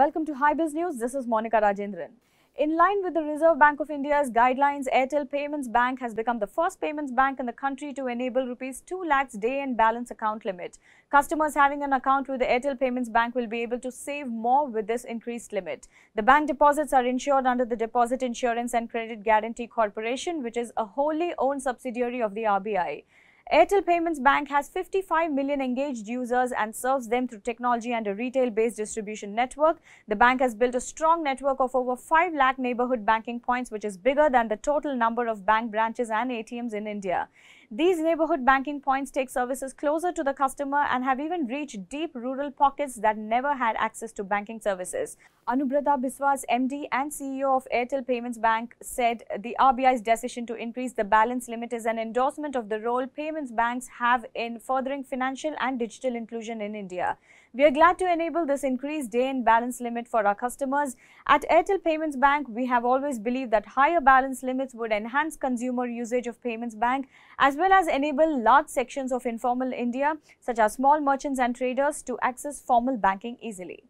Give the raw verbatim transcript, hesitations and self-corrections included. Welcome to HyBiz News. This is Monica Rajendran. In line with the Reserve Bank of India's guidelines, Airtel Payments Bank has become the first payments bank in the country to enable rupees two lakhs day-end balance account limit. Customers having an account with the Airtel Payments Bank will be able to save more with this increased limit. The bank deposits are insured under the Deposit Insurance and Credit Guarantee Corporation, which is a wholly owned subsidiary of the R B I. Airtel Payments Bank has fifty-five million engaged users and serves them through technology and a retail-based distribution network. The bank has built a strong network of over five lakh neighborhood banking points, which is bigger than the total number of bank branches and A T Ms in India. These neighborhood banking points take services closer to the customer and have even reached deep rural pockets that never had access to banking services. Anubrata Biswas, M D and C E O of Airtel Payments Bank, said the R B I's decision to increase the balance limit is an endorsement of the role payments banks have in furthering financial and digital inclusion in India. We are glad to enable this increased day-end balance limit for our customers. At Airtel Payments Bank, we have always believed that higher balance limits would enhance consumer usage of Payments Bank as well as enable large sections of informal India, such as small merchants and traders, to access formal banking easily.